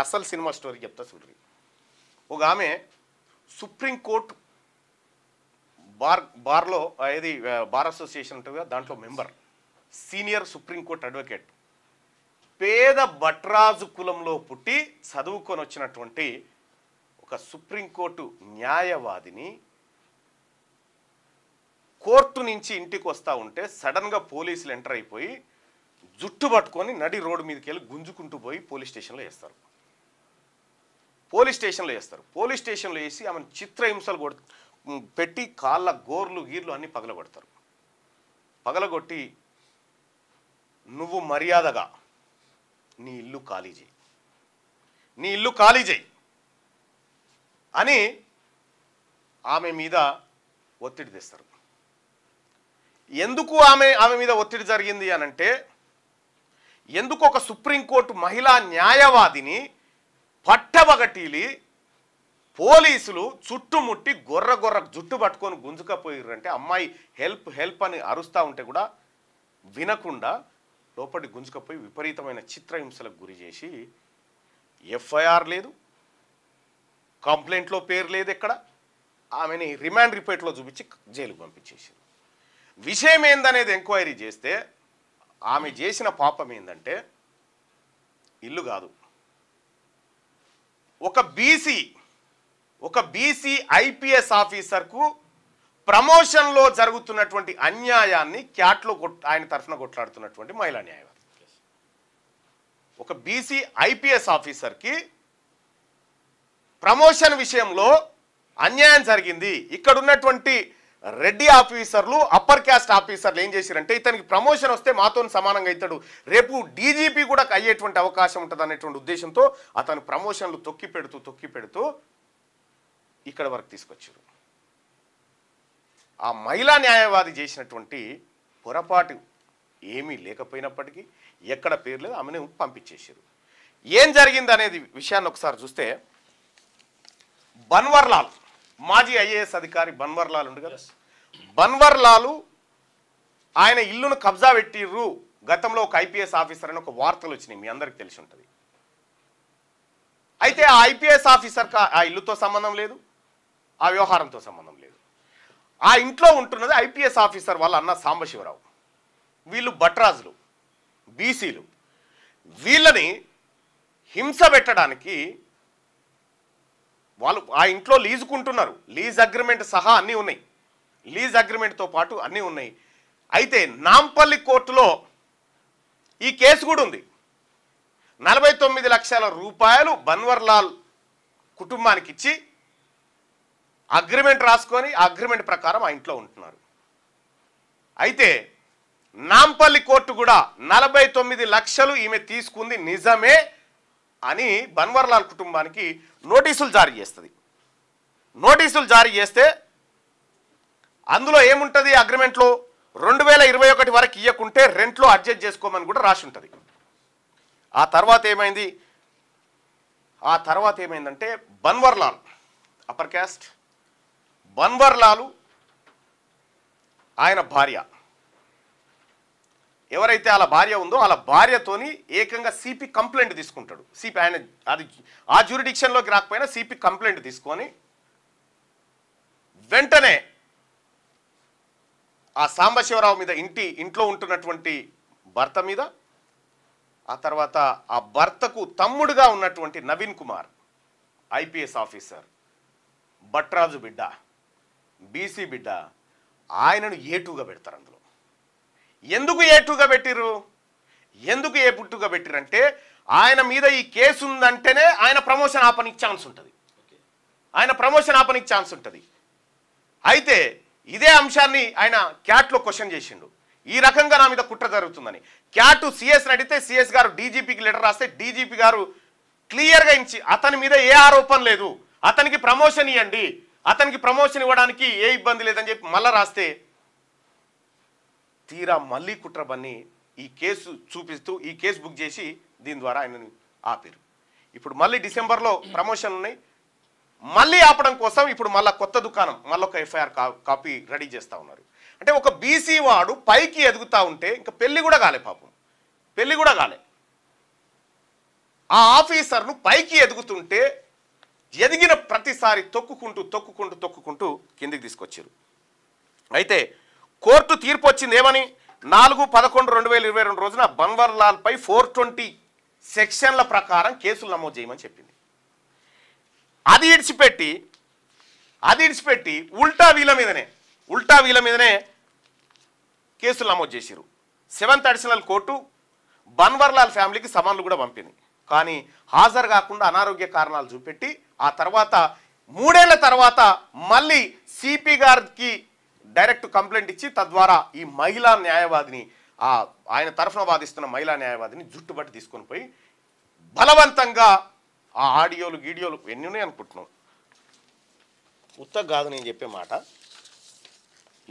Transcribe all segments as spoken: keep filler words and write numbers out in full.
అసలు cinema story చెప్తా చూడండి. ఒక ఆమె సుప్రీంకోర్టు బార్ బార్లో ఏది బార్ అసోసియేషన్ ఉంటుంది కదా, దాంట్లో మెంబర్, సీనియర్ సుప్రీంకోర్టు అడ్వకేట్, పేద భట్రాజు కులంలో పుట్టి చదువుకొని వచ్చినటువంటి ఒక సుప్రీంకోర్టు న్యాయవాదిని కోర్టు నుంచి ఇంటికి వస్తూ ఉంటే సడన్గా పోలీసులు ఎంటర్ అయిపోయి జుట్టు పట్టుకొని నడి రోడ్డు మీదకి వెళ్ళి గుంజుకుంటూ పోయి పోలీస్ స్టేషన్లో వేస్తారు. పోలీస్ స్టేషన్లో వేస్తారు పోలీస్ స్టేషన్లో వేసి ఆమెను చిత్రహింసలు కొడు పెట్టి కాళ్ళ గోర్లు గీర్లు అన్నీ పగలగొడతారు. పగలగొట్టి నువ్వు మర్యాదగా నీ ఇల్లు ఖాళీ చేయి నీ ఇల్లు ఖాళీ చేయి అని ఆమె మీద ఒత్తిడి తెస్తారు. ఎందుకు ఆమె ఆమె మీద ఒత్తిడి జరిగింది అనంటే, ఎందుకు ఒక సుప్రీంకోర్టు మహిళా న్యాయవాదిని పట్టబగటీలి పోలీసులు చుట్టుముట్టి గొర్ర గొర్ర జుట్టు పట్టుకొని గుంజుకపోయారంటే, అమ్మాయి హెల్ప్ హెల్ప్ అని అరుస్తూ ఉంటే కూడా వినకుండా లోపలి గుంజుకపోయి విపరీతమైన చిత్రహింసలకు గురి చేసి, ఎఫ్ఐఆర్ లేదు, కంప్లైంట్లో పేరు లేదు, ఎక్కడ ఆమెని రిమాండ్ రిపోర్ట్లో చూపించి జైలుకు పంపించేసారు. విషయం ఏందనేది ఎంక్వైరీ చేస్తే ఆమె చేసిన పాపం ఏంటంటే ఇల్లు కాదు, ఒక బీసీ ఒక బీసీ ఐపీఎస్ ఆఫీసర్కు ప్రమోషన్లో జరుగుతున్నటువంటి అన్యాయాన్ని క్యాట్లో ఆయన తరఫున కొట్లాడుతున్నటువంటి మహిళా న్యాయవాది. ఒక బీసీ ఐపీఎస్ ఆఫీసర్కి ప్రమోషన్ విషయంలో అన్యాయం జరిగింది. ఇక్కడ ఉన్నటువంటి రెడ్డి ఆఫీసర్లు, అప్పర్ క్యాస్ట్ ఆఫీసర్లు ఏం చేశారంటే, ఇతనికి ప్రమోషన్ వస్తే మాతో సమానంగా అవుతాడు, రేపు డీజీపీ కూడా అయ్యేటువంటి అవకాశం ఉంటుంది అనేటువంటి ఉద్దేశంతో అతను ప్రమోషన్లు తొక్కి పెడుతూ తొక్కి పెడుతూ ఇక్కడ వరకు తీసుకొచ్చారు. ఆ మహిళా న్యాయవాది చేసినటువంటి పొరపాటు ఏమీ లేకపోయినప్పటికీ ఎక్కడ పేరు లేదు, ఆమెను పంపించేశారు. ఏం జరిగింది అనేది విషయాన్ని ఒకసారి చూస్తే, బన్వర్ లాల్ మాజీ ఐఏఎస్ అధికారి బన్వర్ లాల్ ఉండు కదా, బన్వర్ లాలు ఆయన ఇల్లును కబ్జా పెట్టిర్రు గతంలో ఒక ఐపీఎస్ ఆఫీసర్ అని ఒక వార్తలు వచ్చినాయి, మీ అందరికి తెలిసి ఉంటుంది. అయితే ఆ ఐపీఎస్ ఆఫీసర్కి ఆ ఇల్లుతో సంబంధం లేదు, ఆ వ్యవహారంతో సంబంధం లేదు. ఆ ఇంట్లో ఉంటున్నది ఐపీఎస్ ఆఫీసర్ వాళ్ళ అన్న సాంబశివరావు. వీళ్ళు భట్రాజులు, బీసీలు. వీళ్ళని హింస పెట్టడానికి వాళ్ళు ఆ ఇంట్లో లీజుకుంటున్నారు, లీజ్ అగ్రిమెంట్ సహా అన్నీ ఉన్నాయి, లీజ్ అగ్రిమెంట్తో పాటు అన్నీ ఉన్నాయి. అయితే నాంపల్లి కోర్టులో ఈ కేసు కూడా ఉంది. నలభై తొమ్మిది లక్షల రూపాయలు బన్వర్ లాల్ కుటుంబానికి ఇచ్చి అగ్రిమెంట్ రాసుకొని ఆ అగ్రిమెంట్ ప్రకారం ఆ ఇంట్లో ఉంటున్నారు. అయితే నాంపల్లి కోర్టు కూడా నలభై తొమ్మిది లక్షలు ఈమె తీసుకుంది నిజమే అని బన్వర్ లాల్ కుటుంబానికి నోటీసులు జారీ చేస్తుంది. నోటీసులు జారీ చేస్తే అందులో ఏముంటుంది, అగ్రిమెంట్లో రెండు వేల ఇరవై ఒకటి వరకు ఇవ్వకుంటే రెంట్లో అడ్జస్ట్ చేసుకోమని కూడా రాసి ఉంటుంది. ఆ తర్వాత ఏమైంది, ఆ తర్వాత ఏమైందంటే బన్వర్ లాల్ అప్పర్ క్యాస్ట్, బన్వర్ లాలు ఆయన భార్య ఎవరైతే వాళ్ళ భార్య ఉందో వాళ్ళ భార్యతోని ఏకంగా సిపి కంప్లైంట్ తీసుకుంటాడు. సిపి ఆయన అది ఆ జ్యూరిడిక్షన్లోకి రాకపోయినా సిపి కంప్లైంట్ తీసుకొని వెంటనే ఆ సాంబశివరావు మీద, ఇంటి ఇంట్లో ఉంటున్నటువంటి భర్త మీద, ఆ తర్వాత ఆ భర్తకు తమ్ముడుగా ఉన్నటువంటి నవీన్ కుమార్ ఐపీఎస్ ఆఫీసర్, భట్రాజు బిడ్డ, బీసీ బిడ్డ, ఆయనను ఏటుగా పెడతారు. అందులో ఎందుకు ఏటుగా పెట్టిరు, ఎందుకు ఏ పుట్టుగా పెట్టిరంటే, ఆయన మీద ఈ కేసు ఉందంటేనే ఆయన ప్రమోషన్ ఆపనికి ఛాన్స్ ఉంటుంది, ఆయన ప్రమోషన్ ఆపనికి ఛాన్స్ ఉంటుంది. అయితే ఇదే అంశాన్ని ఆయన క్యాట్లో క్వశ్చన్ చేసిండు, ఈ రకంగా నా మీద కుట్ర జరుగుతుందని. క్యాటు సిఎస్ని అడిగితే సిఎస్ గారు డీజీపీకి లెటర్ రాస్తే డీజీపీ గారు క్లియర్గా ఇచ్చి అతని మీద ఏ ఆరోపణ లేదు, అతనికి ప్రమోషన్ ఇవ్వండి, అతనికి ప్రమోషన్ ఇవ్వడానికి ఏ ఇబ్బంది లేదని చెప్పి మళ్ళా రాస్తే, తీరా మళ్ళీ కుట్ర బన్ని ఈ కేసు చూపిస్తూ ఈ కేసు బుక్ చేసి దీని ద్వారా ఆయనను ఆపారు. ఇప్పుడు మళ్ళీ డిసెంబర్లో ప్రమోషన్ ఉన్నాయి, మళ్ళీ ఆపడం కోసం ఇప్పుడు మళ్ళీ కొత్త దుకాణం, మళ్ళీ ఒక ఎఫ్ఐఆర్ కాపీ రెడీ చేస్తూ ఉన్నారు. అంటే ఒక బీసీ వాడు పైకి ఎదుగుతూ ఉంటే, ఇంకా పెళ్ళి కూడా కాలే, పాపం పెళ్ళి కూడా కాలే, ఆ ఆఫీసర్లు పైకి ఎదుగుతుంటే ఎదిగిన ప్రతిసారి తొక్కుకుంటూ తొక్కుకుంటూ తొక్కుకుంటూ కిందికి తీసుకొచ్చారు. అయితే కోర్టు తీర్పు వచ్చింది ఏమని, నాలుగు పదకొండు రెండు వేల ఇరవై రెండు రోజున బన్వర్ లాల్ పై ఫోర్ ట్వంటీ సెక్షన్ల ప్రకారం కేసులు నమోదు చేయమని చెప్పింది. అది ఇడిచిపెట్టి అది ఇడిచిపెట్టి ఉల్టా వీళ్ళ మీదనే ఉల్టా వీళ్ళ మీదనే కేసులు నమోదు చేశారు. Seventh additional court Banwar Lal ఫ్యామిలీకి సమన్లు కూడా పంపింది. కానీ హాజరు కాకుండా అనారోగ్య కారణాలు చూపెట్టి ఆ తర్వాత మూడేళ్ల తర్వాత మళ్ళీ సిపి గారికి డైరెక్ట్ కంప్లైంట్ ఇచ్చి తద్వారా ఈ మహిళా న్యాయవాదిని ఆ ఆయన తరఫున వాదిస్తున్న మహిళా న్యాయవాదిని జుట్టుబట్టి తీసుకొని పోయి బలవంతంగా ఆ ఆడియోలు వీడియోలు ఎన్ని ఉన్నాయి అనుకుంటున్నాం. ఉత్తగా కాదు నేను చెప్పే మాట.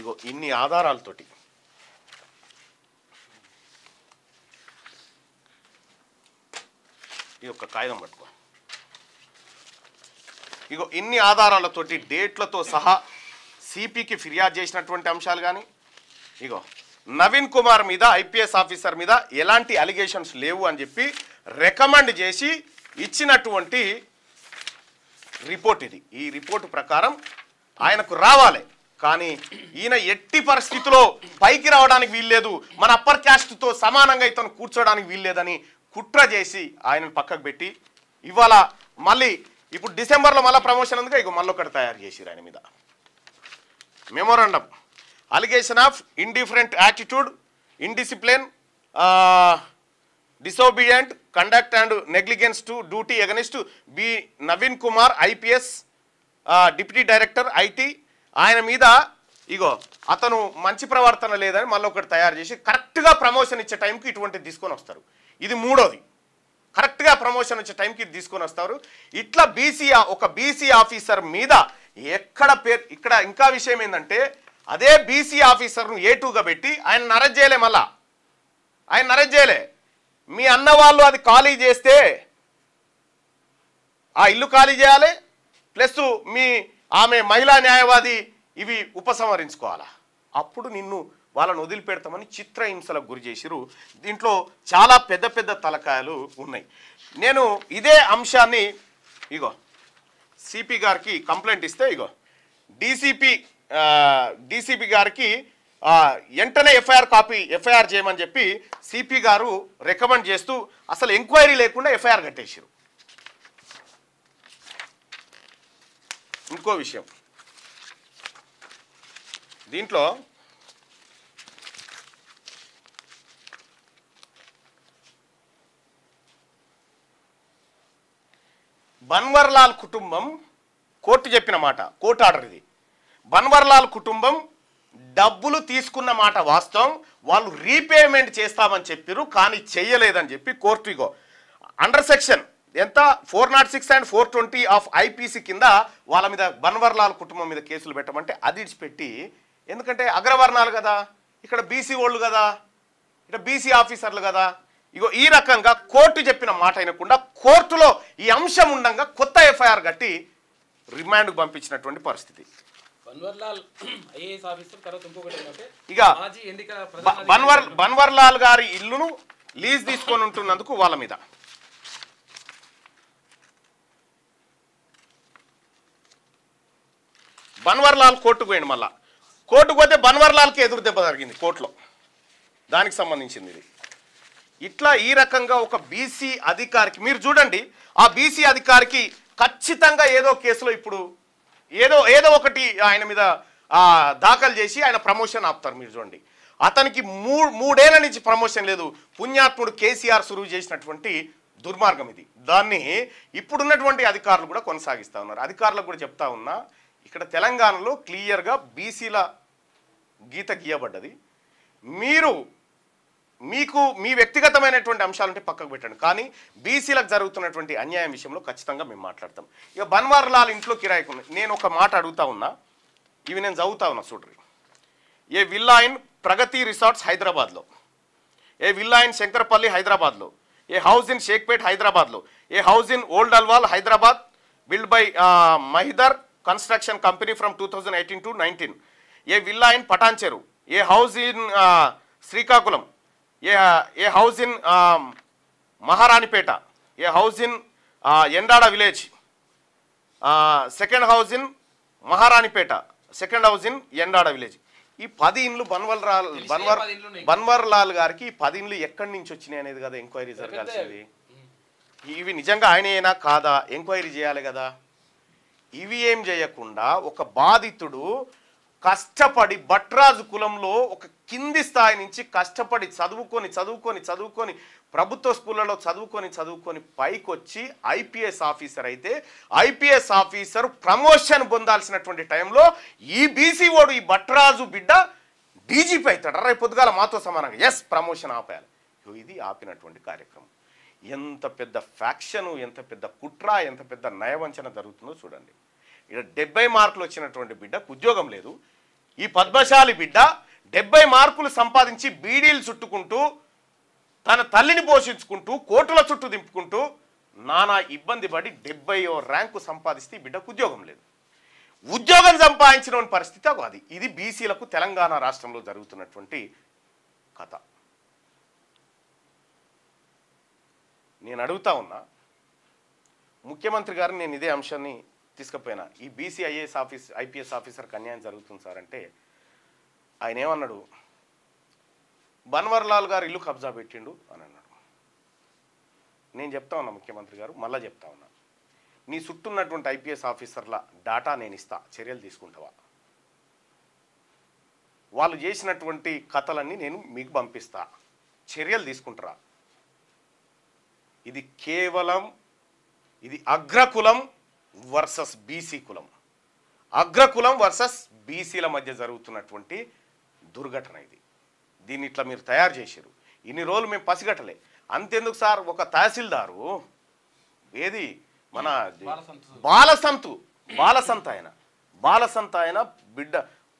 ఇగో ఇన్ని ఆధారాలతోటి ఈ యొక్క కాగితం పట్టుకో. ఇగో ఇన్ని ఆధారాలతోటి డేట్లతో సహా సిపికి ఫిర్యాదు చేసినటువంటి అంశాలు కానీ, ఇగో నవీన్ కుమార్ మీద ఐపీఎస్ ఆఫీసర్ మీద ఎలాంటి అలిగేషన్స్ లేవు అని చెప్పి రికమెండ్ చేసి ఇచ్చినటువంటి రిపోర్ట్ ఇది. ఈ రిపోర్టు ప్రకారం ఆయనకు రావాలి, కానీ ఈయన ఎట్టి పరిస్థితిలో పైకి రావడానికి వీల్లేదు, మన అప్పర్ క్యాస్ట్తో సమానంగా ఇతను కూర్చోడానికి వీల్లేదని కుట్ర చేసి ఆయనను పక్కకు పెట్టి ఇవాళ మళ్ళీ ఇప్పుడు డిసెంబర్లో మళ్ళీ ప్రమోషన్ అందుకే ఇక మళ్ళీ ఒకటి తయారు చేసిరు ఆయన మీద. Memorandum allegation of indifferent attitude, indiscipline, disobedient conduct and negligence to duty against B Naveen Kumar IPS deputy director IT. ఆయన మీద ఇగో అతను మంచి ప్రవర్తన లేదని మళ్ళీ ఒకటి తయారు చేసి కరెక్ట్గా ప్రమోషన్ ఇచ్చే టైంకి ఇటువంటిది తీసుకొని వస్తారు. ఇది మూడోది, కరెక్ట్గా ప్రమోషన్ వచ్చే టైంకి ఇది తీసుకొని వస్తారు. ఇట్లా బీసీ ఒక బీసీ ఆఫీసర్ మీద ఎక్కడ పేరు ఇక్కడ ఇంకా విషయం ఏంటంటే అదే బీసీ ఆఫీసర్ను ఏటూగా పెట్టి ఆయన అరెస్ట్ చేయలే, మళ్ళా ఆయన అరెస్ట్ చేయలే. మీ అన్న వాళ్ళు అది ఖాళీ చేస్తే ఆ ఇల్లు ఖాళీ చేయాలి, ప్లస్ మీ ఆమె మహిళా న్యాయవాది ఇవి ఉపసంహరించుకోవాలా, అప్పుడు నిన్ను వాళ్ళని వదిలిపెడతామని చిత్రహింసలకు గురి చేసిరు. దీంట్లో చాలా పెద్ద పెద్ద తలకాయలు ఉన్నాయి. నేను ఇదే అంశాన్ని ఇగో సిపి గారికి కంప్లైంట్ ఇస్తే ఇగో డీసీపీ డీసీపీ గారికి వెంటనే ఎఫ్ఐఆర్ కాపీ ఎఫ్ఐఆర్ చేయమని చెప్పి సిపి గారు రికమెండ్ చేస్తూ అసలు ఎంక్వైరీ లేకుండా ఎఫ్ఐఆర్ కట్టేసారు. ఇంకో విషయం దీంట్లో బన్వర్ లాల్ కుటుంబం కోర్టు చెప్పిన మాట, కోర్టు ఆర్డర్ ఇది. బన్వర్ లాల్ కుటుంబం డబ్బులు తీసుకున్న మాట వాస్తవం, వాళ్ళు రీపేమెంట్ చేస్తామని చెప్పారు కానీ చెయ్యలేదని చెప్పి కోర్టు ఇగో అండర్ సెక్షన్ ఎంత four naught six and four twenty of IPC కింద వాళ్ళ మీద బన్వర్ లాల్ కుటుంబం మీద కేసులు పెట్టమంటే అది ఇడిచిపెట్టి, ఎందుకంటే అగ్రవర్ణాలు కదా, ఇక్కడ బీసీ వాళ్ళు కదా, ఇక్కడ బీసీ ఆఫీసర్లు కదా, ఇగో ఈ రకంగా కోర్టు చెప్పిన మాట అయినకుండా కోర్టులో ఈ అంశం ఉండగా కొత్త ఎఫ్ఐఆర్ కట్టి రిమాండ్కు పంపించినటువంటి పరిస్థితి. ఇక బన్వర్ బన్వర్ లాల్ గారి ఇల్లును లీజ్ తీసుకొని ఉంటున్నందుకు వాళ్ళ మీద బన్వర్ లాల్ కోర్టుకు పోయింది. మళ్ళా కోర్టుకు పోతే బన్వర్ లాల్కి ఎదురు దెబ్బ జరిగింది కోర్టులో, దానికి సంబంధించింది ఇది. ఇట్లా ఈ రకంగా ఒక బీసీ అధికారికి మీరు చూడండి, ఆ బీసీ అధికారికి ఖచ్చితంగా ఏదో కేసులో ఇప్పుడు ఏదో ఏదో ఒకటి ఆయన మీద దాఖలు చేసి ఆయన ప్రమోషన్ ఆపుతారు. మీరు చూడండి అతనికి మూ మూడేళ్ల నుంచి ప్రమోషన్ లేదు. పుణ్యాత్ముడు కేసీఆర్ సురువు చేసినటువంటి దుర్మార్గం ఇది. దాన్ని ఇప్పుడున్నటువంటి అధికారులు కూడా కొనసాగిస్తూ ఉన్నారు. అధికారులకు కూడా చెప్తా ఉన్నా, ఇక్కడ తెలంగాణలో క్లియర్గా బీసీల గీత గీయబడ్డది. మీరు మీకు మీ వ్యక్తిగతమైనటువంటి అంశాలంటే పక్కకు పెట్టండి, కానీ బీసీలకు జరుగుతున్నటువంటి అన్యాయం విషయంలో ఖచ్చితంగా మేము మాట్లాడతాం. ఇక బన్వర్ లాల్ ఇంట్లో కిరాయికి ఉన్నాయి. నేను ఒక మాట అడుగుతా ఉన్నా, ఇవి నేను చదువుతా ఉన్నా చూడరి. ఏ విల్లా ఇన్ ప్రగతి రిసార్ట్స్ హైదరాబాద్లో, ఏ విల్లా ఇన్ శంకరపల్లి హైదరాబాద్లో, ఏ హౌస్ ఇన్ షేక్పేట్ హైదరాబాద్లో, a house in old Alwal Hyderabad build by Mahidhar construction company from two thousand eighteen to nineteen a villa in Patancheru, a house in Srikakulam, a a house in Maharanipeta, a house in uh, Yendada village, uh, second house in Maharanipeta, second house in Yendada village. ఈ పది ఇండ్లు బన్వర్ లాల్ బన్వర్ బన్వర్ లాల్ గారికి పది ఇండ్లు ఎక్కడి నుంచి వచ్చినాయి అనేది కదా ఎంక్వైరీ జరగాల్సింది. ఇవి నిజంగా ఆయనేనా కాదా ఎంక్వైరీ చేయాలి కదా. ఇవి ఏం చేయకుండా ఒక బాధితుడు కష్టపడి భట్రాజు కులంలో ఒక కింది స్థాయి నుంచి కష్టపడి చదువుకొని చదువుకొని చదువుకొని ప్రభుత్వ స్కూళ్ళలో చదువుకొని చదువుకొని పైకి వచ్చి ఐపీఎస్ ఆఫీసర్ అయితే ఐపీఎస్ ఆఫీసర్ ప్రమోషన్ పొందాల్సినటువంటి టైంలో ఈ బీసీ వాడు ఈ భట్రాజు బిడ్డ డీజీపీ అవుతాడు. అరే పొద్దుగాల మాతో సమానంగా ఎస్ ప్రమోషన్ ఆపేయాలి. ఇది ఆపినటువంటి కార్యక్రమం. ఎంత పెద్ద ఫ్యాక్షను, ఎంత పెద్ద కుట్ర, ఎంత పెద్ద నయవంచన జరుగుతుందో చూడండి. ఇక్కడ డెబ్బై మార్కులు వచ్చినటువంటి బిడ్డకు ఉద్యోగం లేదు. ఈ పద్మశాలి బిడ్డ డెబ్బై మార్కులు సంపాదించి బీడీలు చుట్టుకుంటూ తన తల్లిని పోషించుకుంటూ కోర్టుల చుట్టూ దింపుకుంటూ నానా ఇబ్బంది పడి డెబ్బైయో ర్యాంకు సంపాదిస్తే బిడ్డకు ఉద్యోగం లేదు. ఉద్యోగం సంపాదించిన పరిస్థితి అది. ఇది బీసీలకు తెలంగాణ రాష్ట్రంలో జరుగుతున్నటువంటి కథ. నేను అడుగుతా ఉన్నా ముఖ్యమంత్రి గారు, నేను ఇదే అంశాన్ని తీసుకుపోయినా, ఈ బీసీ ఐఏఎస్ ఆఫీస్ ఐపీఎస్ ఆఫీసర్కి అన్యాయం జరుగుతుంది సార్ అంటే ఆయన ఏమన్నాడు? బన్వర్ లాల్ గారు ఇల్లు కబ్జా పెట్టిండు అని అన్నాడు. నేను చెప్తా ఉన్నా ముఖ్యమంత్రి గారు, మళ్ళీ చెప్తా ఉన్నా, నీ చుట్టూ ఉన్నటువంటి ఐపీఎస్ ఆఫీసర్ల డాటా నేను ఇస్తా, చర్యలు తీసుకుంటావా? వాళ్ళు చేసినటువంటి కథలన్నీ నేను మీకు పంపిస్తా, చర్యలు తీసుకుంటారా? ఇది కేవలం ఇది అగ్రకులం వర్సెస్ బీసీ కులం, అగ్రకులం వర్సెస్ బీసీల మధ్య జరుగుతున్నటువంటి దుర్ఘటన ఇది. దీన్ని ఇట్లా మీరు తయారు చేశారు. ఇన్ని రోజులు మేము పసిగట్టలే. అంతెందుకు సార్, ఒక తహసీల్దారు ఏది మన బాలసంతు బాలసంత ఆయన బాలసంత ఆయన బిడ్డ,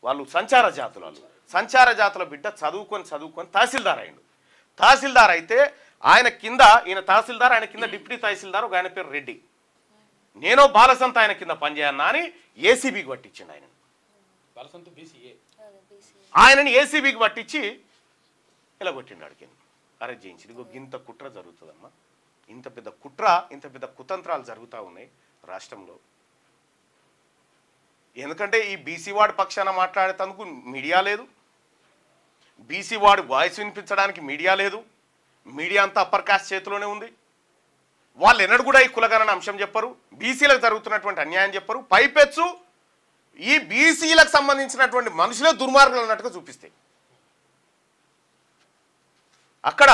వాళ్ళు సంచార జాతుల వాళ్ళు సంచార జాతుల బిడ్డ చదువుకొని చదువుకొని తహసీల్దార్ అయ్యాడు. తహసీల్దార్ అయితే ఆయన కింద ఈయన తహసీల్దార్, ఆయన కింద డిప్యూటీ తహసీల్దార్ ఒక ఆయన పేరు రెడ్డి. నేను బాలసంత ఆయన కింద పనిచేయన్నా అని ఏసీబీకి పట్టించిండు ఆయన. ఆయనని ఏసీబీకి పట్టించి ఇలా కొట్టిండు, అడిగాను అరెస్ట్ చేయించింది. ఇంకో ఇంత కుట్ర జరుగుతుందమ్మా. ఇంత పెద్ద కుట్ర, ఇంత పెద్ద కుతంత్రాలు జరుగుతూ ఉన్నాయి రాష్ట్రంలో. ఎందుకంటే ఈ బీసీ వాడి పక్షాన మాట్లాడేటందుకు మీడియా లేదు, బీసీ వాడి వాయిస్ వినిపించడానికి మీడియా లేదు, మీడియా అంతా అప్పర్ కాస్ట్ చేతిలోనే ఉంది. వాళ్ళు ఎన్నడూ కూడా ఈ కులగణన అంశం చెప్పరు, బీసీలకు జరుగుతున్నటువంటి అన్యాయం చెప్పరు. పైపెచ్చు ఈ బీసీలకు సంబంధించినటువంటి మనుషులే దుర్మార్గులు అన్నట్టుగా చూపిస్తాయి. అక్కడ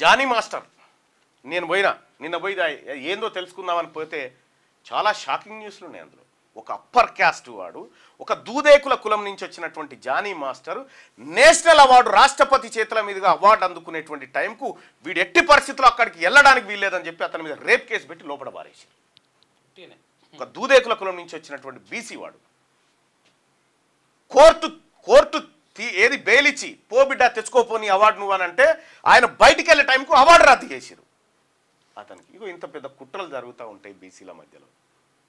జానీ మాస్టర్, నేను పోయినా నిన్న పోయి ఏందో తెలుసుకుందామని పోతే చాలా షాకింగ్ న్యూస్లు ఉన్నాయి అందులో. ఒక అప్పర్ క్యాస్ట్ వాడు, ఒక దూదేకుల కులం నుంచి వచ్చినటువంటి జానీ మాస్టర్ నేషనల్ అవార్డు రాష్ట్రపతి చేతుల మీదుగా అవార్డు అందుకునేటువంటి టైంకు వీడు ఎట్టి పరిస్థితుల్లో అక్కడికి వెళ్ళడానికి వీల్లేదని చెప్పి అతని మీద రేప్ కేసు పెట్టి లోపల బారేశారు. ఒక దూదేకుల కులం నుంచి వచ్చినటువంటి బీసీ వాడు కోర్టు కోర్టు ఏది బెయిలిచ్చి పో బిడ్డ తెచ్చుకోపోని అవార్డు నువ్వు అని అంటే ఆయన బయటికి వెళ్ళే టైంకు అవార్డు రద్దు చేశారు అతనికి. ఇగో ఇంత పెద్ద కుట్రలు జరుగుతూ ఉంటాయి బీసీల మధ్యలో,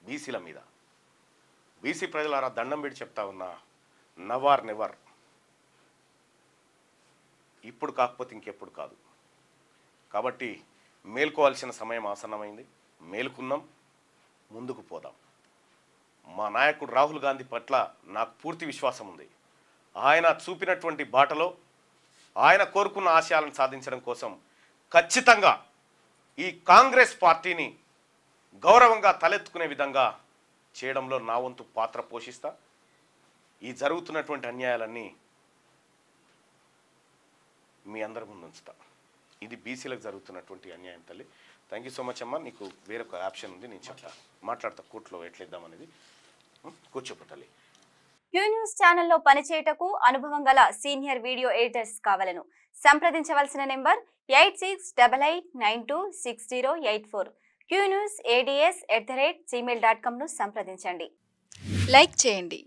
బీసీల మీద. బీసీ ప్రజలారా దండం పెట్టి చెప్తా ఉన్నా, నవార్ నెవర్, ఇప్పుడు కాకపోతే ఇంకెప్పుడు కాదు. కాబట్టి మేల్కోవాల్సిన సమయం ఆసన్నమైంది. మేల్కున్నాం, ముందుకు పోదాం. మా నాయకుడు రాహుల్ గాంధీ పట్ల నాకు పూర్తి విశ్వాసం ఉంది. ఆయన చూపినటువంటి బాటలో ఆయన కోరుకున్న ఆశయాలను సాధించడం కోసం ఖచ్చితంగా ఈ కాంగ్రెస్ పార్టీని గౌరవంగా తలెత్తుకునే విధంగా చేయడంలో నా వంతు పాత్ర పోషిస్తా. ఈ జరుగుతున్నటువంటి అన్యాయాలన్నీ మీ అందరి ముందు ఉంచుతా. ఇది బీసీలకు జరుగుతున్నటువంటి అన్యాయం తల్లి. థ్యాంక్ యూ సో మచ్ అమ్మ. నీకు వేరొక ఆప్షన్ ఉంది, నేను చెప్తా, మాట్లాడతా కోర్టులో ఎట్లేద్దామనేది. కూర్చోపట్టాలి. క్యూ న్యూస్ ఛానల్లో పనిచేయటకు అనుభవం గల సీనియర్ వీడియో ఎడిటర్స్ కావాలను సంప్రదించవలసిన number eight six double eight nine two six zero eight four. Q news ads at the rate Gmail dot కామ్ను సంప్రదించండి. లైక్ చేయండి.